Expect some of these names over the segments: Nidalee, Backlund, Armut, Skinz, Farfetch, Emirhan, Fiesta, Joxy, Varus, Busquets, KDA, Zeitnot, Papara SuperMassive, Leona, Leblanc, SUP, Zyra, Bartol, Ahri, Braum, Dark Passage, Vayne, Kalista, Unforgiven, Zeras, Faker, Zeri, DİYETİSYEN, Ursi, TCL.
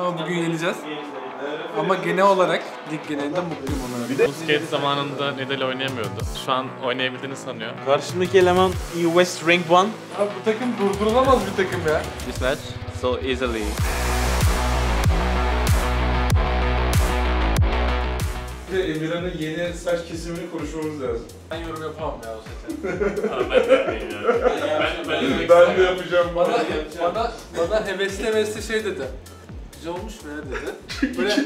Ama bugün yeneceğiz. Ama genel olarak lig genelinde mutluyum onlara. Busquets zamanında Nidalee oynayamıyordu. Şu an oynayabildiğini sanıyor. Karşımdaki eleman EU West Rank 1. Abi bu takım durdurulamaz bir takım ya. This match so easily. Bir de Emirhan'ın yeni saç kesimini konuşmamız lazım. Ben yorum yapamam ya o sete. Ben de yapacağım. Bana hevesle şey dedi. Güzel olmuş mu ya dedi. Böyle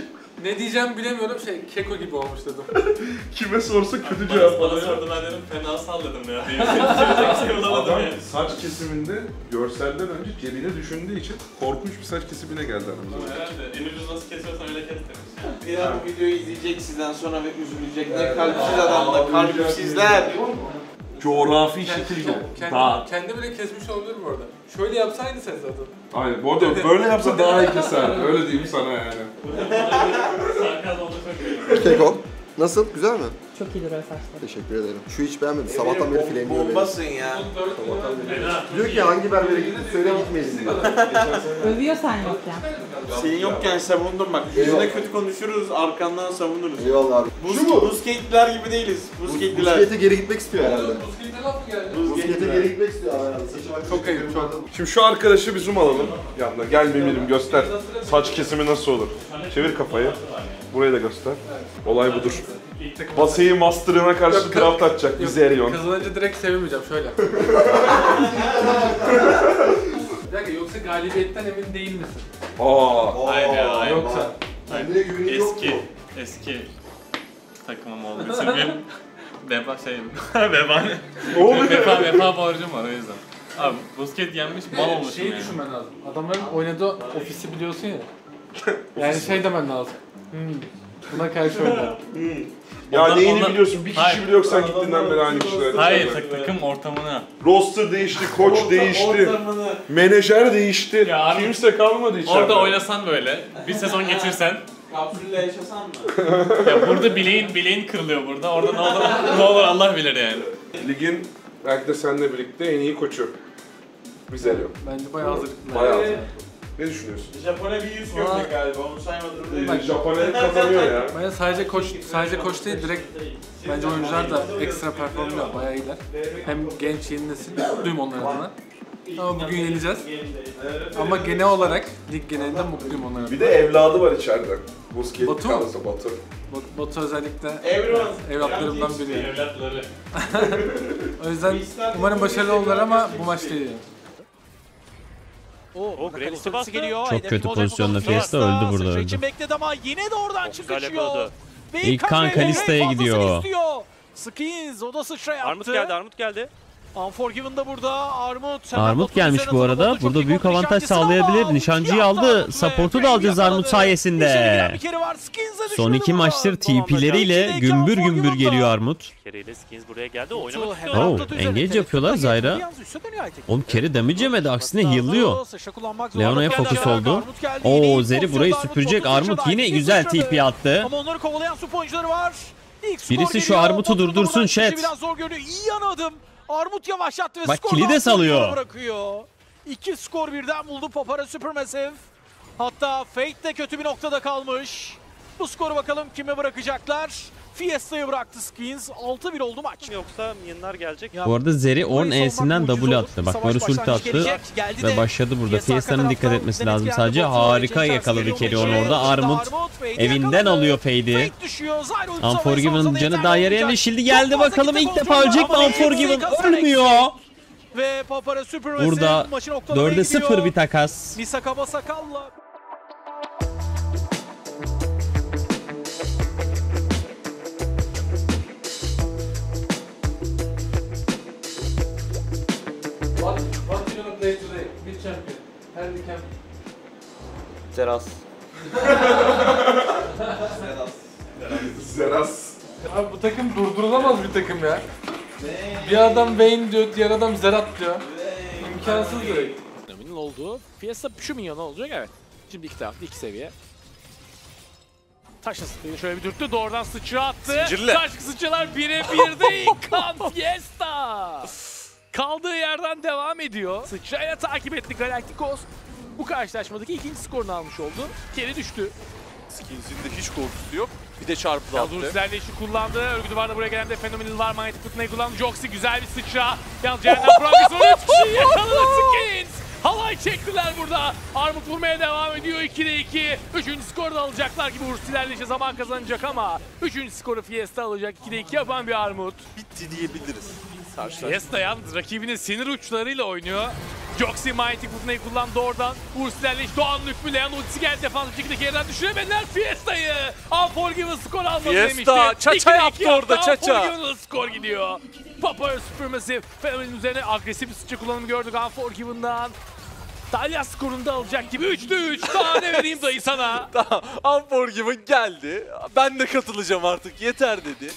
ne diyeceğim bilemiyorum, şey keko gibi olmuş dedim. Kime sorsa kötü cevap. Bana sordular dedim, fena salladım ya. Adam saç kesiminde görselden önce cebine düşündüğü için korkunç bir saç kesimine geldi aramıza. Herhalde en ucuz nasıl kesiyorsan öyle kes demiş. Bir daha bu videoyu izleyecek sizden sonra ve üzülecekler. Kalpsiz adamla, kalpsizler. Coğrafi şekilde. Kendi bile kesmiş olabilir bu arada. Şöyle yapsaydı sen zaten. Hayır, bu arada böyle yapsa daha iyi keser. Öyle diyeyim sana yani. Keko, nasıl? Güzel mi? Çok iyi duruyor saçlar. Teşekkür ederim. Şu hiç beğenmedi. Sabahtan beri fileniyor. Bombasın ya. Diyor ki hangi berbere gidip söyle gitmeyelim diyor. Övüyor sen yokken. Senin yokken savundum bak. Yüzüne kötü konuşuruz, arkandan savunuruz. Eyvallah abi. Busketler gibi değiliz. Busketliler. Buskete geri gitmek istiyor herhalde. Buskete geri gitmek istiyor herhalde. Çok ayıp. Şimdi şu arkadaşı bir zoom alalım. Yanına gel Mimirim göster. Saç kesimi nasıl olur? Çevir kafayı. Burayı da göster. Olay budur. Basayı master'ına karşı craft atacak bir Zerion. Kazanınca direkt sevmeyeceğim şöyle. Bir dakika, yoksa galibiyetten emin değil misin? Hayır. Yoksa. Hayır. Eski takımım oldu. Çünkü vebane. Ne oldu? Vefa borcum var o yüzden. Abi Busquets yenmiş, mal olmuşum yani. Şeyi düşünmen lazım. Adamların oynadığı ofisi biliyorsun ya. Yani şey demen lazım. Buna karşı oynadım. Ya ondan, neyini biliyorsun? Bir kişi bile yok sen gittiğinden beri aynı kişiler. Hayır, takım ortamını. Roster değişti, koç değişti, menajer değişti. Ya, kimse kalmadı içeride. Orada oynasan böyle, bir sezon geçirsen. Kapsülle yaşasan mı? Ya burada bileğin kırılıyor burada. Orada ne olur Allah bilir yani. Ligin belki de seninle birlikte en iyi koçu. Güzel yok. Bence bayağı hazırlıklı. Bayağı hazırlıklı. Ne düşünüyorsun? Japonya bir yüz gömlek galiba, onu saymadım. Japonya kazanıyor ya. Bence sadece koç değil, direkt bence oyuncular da ekstra performlar, bayağı iyiler. Hem genç yeni nesil, mutluyum onların adına. Ama bugün yeneceğiz. Ama genel olarak, lig genelinde mutluyum onların adına. Bir de evladı var içeride. Batu mu? Batu özellikle evlatlarımdan biri. Evlatları. O yüzden umarım başarılı olurlar ama bu maç değil. Çok kötü pozisyonda Fiesta öldü burada öldü. İlk kan Kalista'ya gidiyor. Skinz o da sıçraya attı. Armut geldi. Unforgiven da burada. Armut gelmiş bu arada. Burada büyük avantaj sağlayabilir. Nişancıyı aldı. Support'u da alacağız Armut sayesinde. Son iki maçtır TP'leriyle gümbür geliyor Armut. Engage yapıyorlar Zyra. Oğlum Carry damage yemedi. Aksine heal'lıyor. Leona'ya fokus oldu. Zeri burayı süpürecek. Armut yine güzel TP attı. Ama onları kovalayan sup oyuncuları var. Birisi şu Armut'u durdursun chat. İyi yanadım. Armut yavaşlattı ve bak, skoru da salıyor. Bırakıyor. İki skor birden buldu Papara SuperMassive. Hatta Fate de kötü bir noktada kalmış. Bu skoru bakalım kime bırakacaklar. Fiesta'yı bıraktı Skinz. 6-1 oldu maç. Yoksa minyonlar gelecek. Bu arada Zeri 10E'sinden W attı. Bak Varus ulti attı ve başladı burada. Fiesta'nın dikkat etmesi lazım sadece. Harika yakaladı Carry onu orada. Armut evinden alıyor fade'i. Unforgiven'ın canı daha yarıya erişildi. Geldi bakalım ilk defa ölecek mi Unforgiven? Ölmüyor. Burada 4'e 0 bir takas. What do you play today? Which champion? Handicap? Zeras. Zeras. Abi bu takım durdurulamaz bir takım ya. Bir adam Vayne diyor, diğer adam Zerat diyor. İmkansız direkt. Ömünün olduğu Fiesta şu minyonu olacak evet. Şimdi iki tarafta iki seviye. Taşla sıçrayı şöyle bir dürttü, doğrudan sıçra attı. Taş sıçralar birebir de İlkan Fiesta. Kaldığı yerden devam ediyor. Sıçrayla takip etti Galacticos. bu karşılaşmadaki ikinci skorunu almış oldu. Geri düştü. Skinz'in de hiç korkusu yok. Bir de çarpıda attı. Yalnız işi kullandı. Örgü duvarda buraya gelen de fenomenil var. Manyetik fırtınayı kullandı. Joxy güzel bir sıçra. Yalnız Ceren'den Braum sonra 3 kişiyi yakaladı Skinz. Halay çektiler burada. Armut vurmaya devam ediyor. 2'de 2. 3. skoru da alacaklar gibi. Ursi ilerleyişe zaman kazanacak ama 3. skoru Fiesta alacak. 2'de 2 yapan bir Armut. Bitti diyebiliriz. Fiesta yalnız rakibinin sinir uçlarıyla oynuyor. Joxy manyetik fırtınayı kullandı oradan. Ursi ilerleyiş Doğan Lükmü. Leon ultisi geldi. Defansif 2'deki yerden düşüremediler Fiesta'yı. Unforgiven skor almadı demişti. Fiesta çaça yaptı orada çaça. Unforgiven'ın skor gidiyor. Papara SuperMassive fenomenin üzerine agresif bir sıçra kullanımı gördük Unforgiven'dan. Dalya skorunda alacak gibi 3'te 3. Daha ne vereyim dayı sana? Tamam. Unforgiven geldi. Ben de katılacağım artık. Yeter dedi.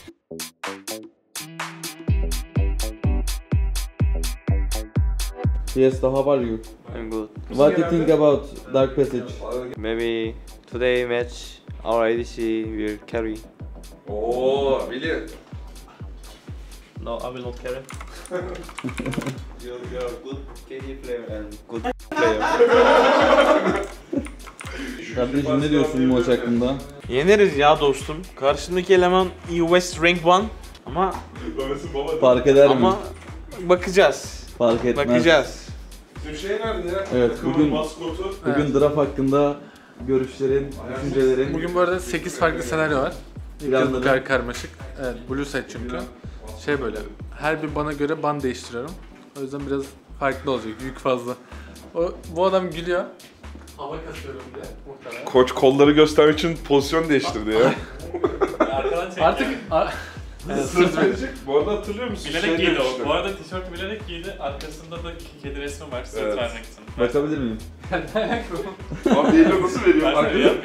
Fiesta, how are you? I'm good. What do you think about Dark Passage? Maybe today match our ADC will carry. Oh, really? No, I will not carry. You are a good KD player and good player. Kardeşim ne diyorsun bu maç hakkında? Yeneriz ya dostum. Karşındaki eleman West Rank 1 ama fark eder mi? Ama bakacağız. Fark etmez. Bakacağız. Bizim şey nerede ya? Evet, bugün draft hakkında görüşlerin, düşüncelerin. Bugün bu arada 8 farklı senaryo var. İlk karmaşık. Evet, blue set çünkü. Şey böyle, her bir bana göre ban değiştiriyorum. O yüzden biraz farklı olacak, yük fazla. Bu adam gülüyor. Hava kasıyorum bile muhtemelen. Koç kolları göstermek için pozisyon değiştirdi ya. Artık... Evet, sırt verecek. Bu arada hatırlıyor musun? Bilerek giydi o. Bu arada tişört bilerek giydi. Arkasında da kedi resmi var. Sırt evet. Vermek için. Bakabilir miyim? Ne alakalı? Abi elini nasıl veriyorum?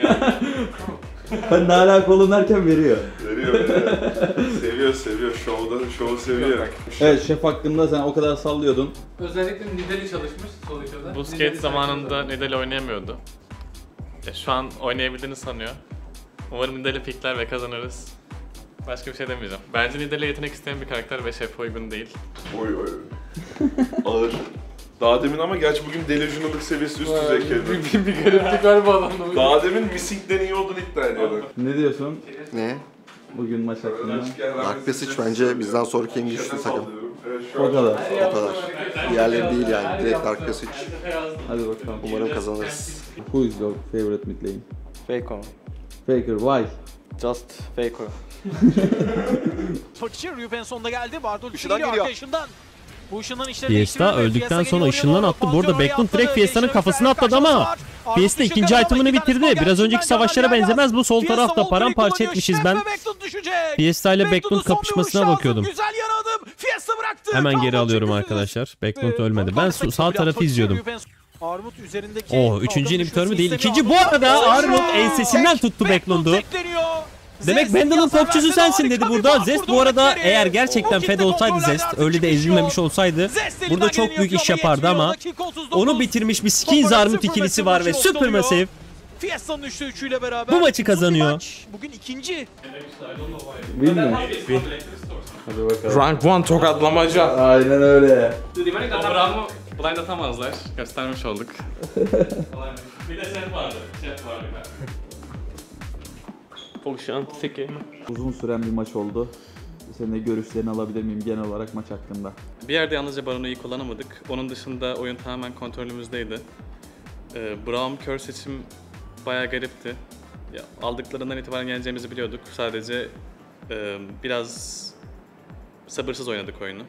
Ben ne alakalı derken veriyor. Veriyor ya. Seviyor. Şovu seviyor. Evet şef hakkında sen o kadar sallıyordun. Özellikle Nidalee çalışmış sonuçta. Bu skate zamanında Nidalee oynayamıyordu. Şu an oynayabildiğini sanıyor. Umarım Nidalee pikler ve kazanırız. Başka bir şey demeyeceğim. Bence Nidalee yetenek isteyen bir karakter ve şef uygun değil. Oy. Ağır. Daha demin ama gerçi bugün delusional'lık seviyesi üst düzey kendine. Bir gariplik var bu adamda. Daha demin Missing'den iyi olduğunu iddia ediyorduk. Ne diyorsun? Ne? Bugün maç hakkında. Dark Passage bence bizden sonraki en güçlü takım. O kadar. Diğerleri değil yani. Direkt Dark Passage. Hadi bakalım. Umarım kazanırız. Who is your favorite mid lane? Faker. Why? Just Faker. Fakir Ruben sonunda geldi. Bartol geliyor arkadaşından. Bu ışından işleri Fiesta öldükten sonra ışından attı. Bu arada Backlund direkt Fiesta'nın kafasına atladı ama Fiesta ikinci item'ını bitirdi. Biraz önceki savaşlara benzemez. Bu sol tarafta paramparça etmişiz. Ben Fiesta ile Backlund kapışmasına bakıyordum. Hemen geri alıyorum arkadaşlar. Backlund ölmedi. Ben sağ tarafı izliyordum. Armut üzerindeki üçüncü inhibitör mü değil. İkinci bu arada Armut ensesinden tuttu Backlund'u. Demek Bandal'ın topçusu sensin dedi burada. Zest bu arada eğer gerçekten fed olsaydı Zest, öyle de ezilmemiş olsaydı burada çok büyük iş yapardı ama onu bitirmiş bir Skinz Armut ikilisi var ve SuperMassive bu maçı kazanıyor. Bugün ikinci. Bilmiyorum. Rank 1 tokatlamaca. Aynen öyle. Braum'u blind atamazlar. Göstermiş olduk. Bir de set vardı. Uzun süren bir maç oldu. Senin de görüşlerini alabilir miyim genel olarak maç hakkında? Bir yerde yalnızca Baron'u iyi kullanamadık. Onun dışında oyun tamamen kontrolümüzdeydi. Braum kör seçim bayağı garipti. Ya, aldıklarından itibaren geleceğimizi biliyorduk. Sadece biraz sabırsız oynadık oyunu.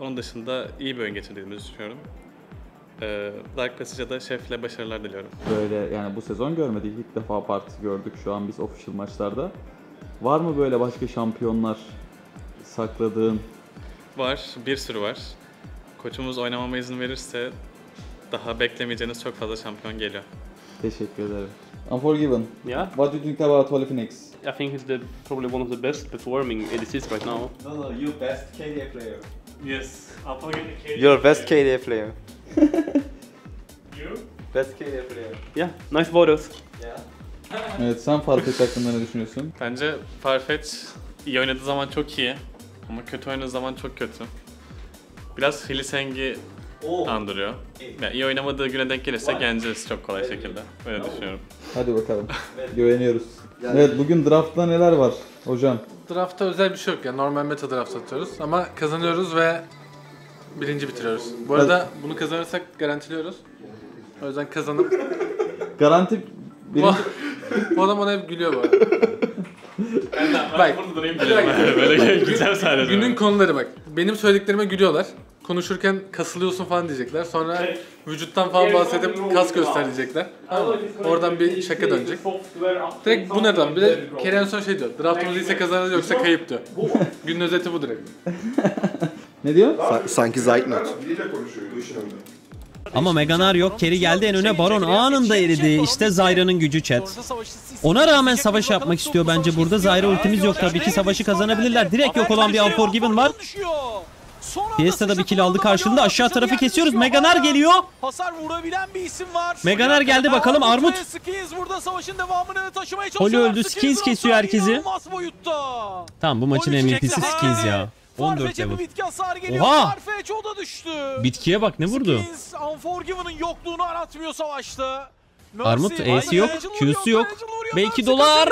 Onun dışında iyi bir oyun geçirdiğimizi düşünüyorum. Dark Passage'a da şefle başarılar diliyorum. Böyle yani bu sezon görmedik. İlk defa parti gördük şu an biz official maçlarda. Var mı böyle başka şampiyonlar sakladığın? Var. Bir sürü var. Koçumuz oynamama izin verirse daha beklemeyeceğiniz çok fazla şampiyon geliyor. Teşekkür ederim. Unforgiven. Yeah. What do you think about Holy Phoenix? I think he's probably one of the best performing ADCs right now. No, you best KDA player. Yes. You're best KDA player. You? Best KDA player. Yeah, nice photos. Yeah. Evet, sen Farfetch hakkında ne düşünüyorsun? Bence Farfetch iyi oynadığı zaman çok iyi ama kötü oynadığı zaman çok kötü. Biraz Hilisengi andırıyor. Yani iyi oynamadığı güne denk gelirse gençleriz çok kolay şekilde. Öyle düşünüyorum. Hadi bakalım. Güveniyoruz. Yani... Evet, bugün draftta neler var hocam? Draftta özel bir şey yok yani, normal meta draft atıyoruz ama kazanıyoruz ve birinci bitiriyoruz. Bu arada bunu kazanırsak garantiliyoruz. O yüzden kazanıp... Garanti... Birinci... Bu adam ona hep gülüyor bu arada. Bak, böyle güzel sahneler. Günün konuları bak. Benim söylediklerime gülüyorlar. Konuşurken kasılıyorsun falan diyecekler. Sonra vücuttan falan bahsedip kas gösterecekler. Oradan bir şaka dönecek. Direkt bu nereden? Bir de Kerem son şey diyor. Draftımız ise kazanırız yoksa kayıp diyor. Günün özeti bu direkt. Ne diyor? Sanki Zeitnot. Ama Meganar yok, Kerry geldi en öne, Baron anında eridi. İşte Zyra'nın gücü chat. Ona rağmen savaş yapmak istiyor bence burada. Zyra ultimiz yok tabii ki, savaşı kazanabilirler. Direkt yok olan bir Unforgiven var. Fiesta'da bir kill aldı karşılığında, aşağı tarafı kesiyoruz. Meganar geliyor. Hasar vurabilen bir isim var. Meganar geldi bakalım, Armut. Holy öldü, Skinz kesiyor herkesi. Tamam, bu maçın MVP'si Skinz ya. 14 level. Oha! Bitkiye bak ne vurdu. Armut E'si yok, Q'su yok. Belki dolar.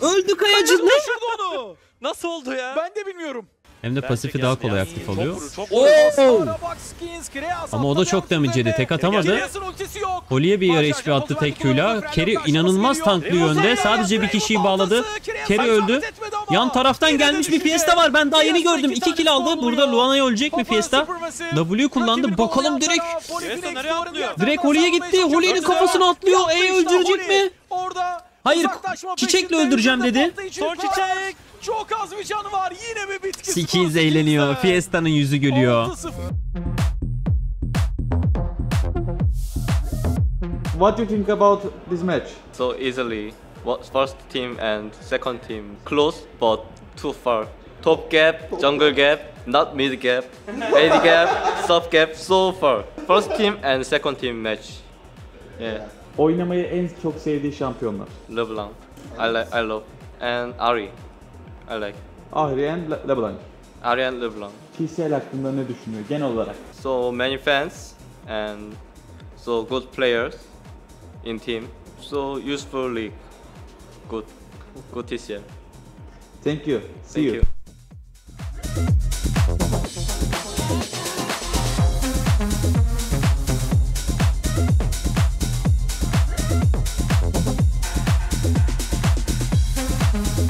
Öldü kayacı. Nasıl oldu ya? Ben de bilmiyorum. Hem de pasifi daha kolay aktif oluyor. Ama o da çok damage yedi. Tek atamadı. Holy'e bir yere HP attı tek Q'yla. Kerry inanılmaz tanklı yönde. Sadece bir kişiyi bağladı. Kerry öldü. Yan taraftan gelmiş bir Fiesta var. Ben daha yeni gördüm. 2 kill aldı. Burada Luana'ya ölecek bir Fiesta. W kullandı. Bakalım direkt. Direkt Holy'e gitti. Holy'nin kafasına atlıyor. E öldürecek mi? Hayır. Çiçekle öldüreceğim dedi. Son çiçek. Çok az bir canı var. Yine bir bitki. Skinz eğleniyor. Fiesta'nın yüzü gülüyor. What do you think about this match? So easily. First team and second team close but too far. Top gap, jungle gap, not mid gap, AD gap, sub gap so far. First team and second team match. Yeah. Oynamayı en çok sevdiği şampiyonlar. Leblanc. I love. And Ahri. I like. Ahri and Leblanc. Ahri and Leblanc. TCL hakkında ne düşünüyor genel olarak? So many fans and so good players in team. So useful league. Good TCL. Thank you. See you.